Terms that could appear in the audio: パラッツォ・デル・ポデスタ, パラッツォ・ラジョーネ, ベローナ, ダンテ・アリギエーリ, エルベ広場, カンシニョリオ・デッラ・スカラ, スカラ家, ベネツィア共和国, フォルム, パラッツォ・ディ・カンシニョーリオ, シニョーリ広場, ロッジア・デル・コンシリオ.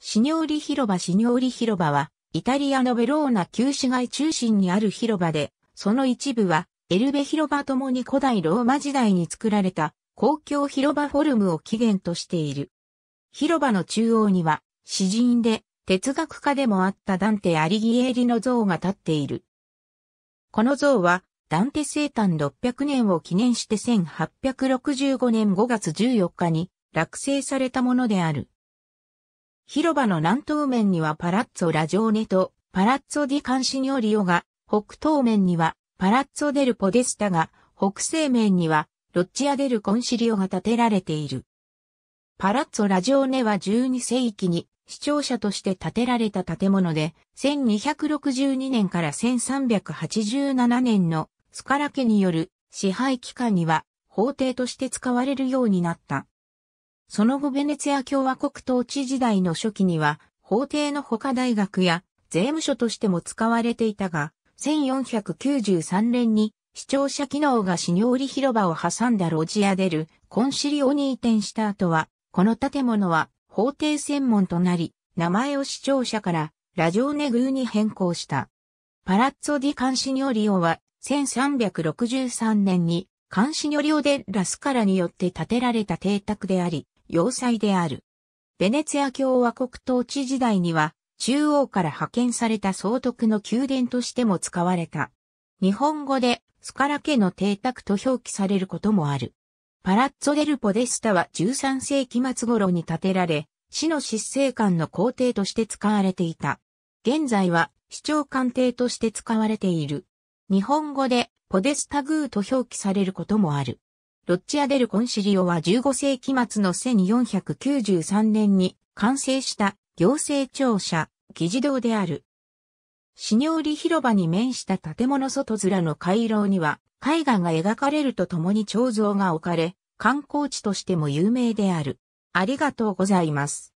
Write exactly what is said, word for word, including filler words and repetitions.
シニョーリ広場シニョーリ広場は、イタリアのベローナ旧市街中心にある広場で、その一部は、エルベ広場ともに古代ローマ時代に作られた公共広場フォルムを起源としている。広場の中央には、詩人で哲学家でもあったダンテ・アリギエーリの像が立っている。この像は、ダンテ生誕ろっぴゃくねんを記念してせんはっぴゃくろくじゅうごねんごがつじゅうよっかに落成されたものである。広場の南東面にはパラッツォ・ラジョーネとパラッツォ・ディ・カンシニョーリオが、北東面にはパラッツォ・デル・ポデスタが、北西面にはロッジア・デル・コンシリオが建てられている。パラッツォ・ラジョーネはじゅうにせいきに市庁舎として建てられた建物で、せんにひゃくろくじゅうにねんからせんさんびゃくはちじゅうななねんのスカラ家による支配期間には法廷として使われるようになった。その後ベネツィア共和国統治時代の初期には法廷の他大学や税務署としても使われていたが、せんよんひゃくきゅうじゅうさんねんに市庁舎機能がシニョーリ広場を挟んだロジアデル・コンシリオに移転した後は、この建物は法廷専門となり、名前を市庁舎からラジョーネ宮に変更した。パラッツォ・ディ・カンシニョーリオはせんさんびゃくろくじゅうさんねんにカンシニョリオ・デ・ラ・スカラによって建てられた邸宅であり、要塞である。ベネツィア共和国統治時代には、中央から派遣された総督の宮殿としても使われた。日本語で、スカラ家の邸宅と表記されることもある。パラッツォ・デル・ポデスタはじゅうさんせいきまつ頃に建てられ、市の執政官の公邸として使われていた。現在は、市長官邸として使われている。日本語で、ポデスタ宮と表記されることもある。ロッジアデル・コンシリオはじゅうごせいきまつのせんよんひゃくきゅうじゅうさんねんに完成した行政庁舎、議事堂である。シニョーリ広場に面した建物外面の回廊には絵画が描かれるとともに彫像が置かれ、観光地としても有名である。ありがとうございます。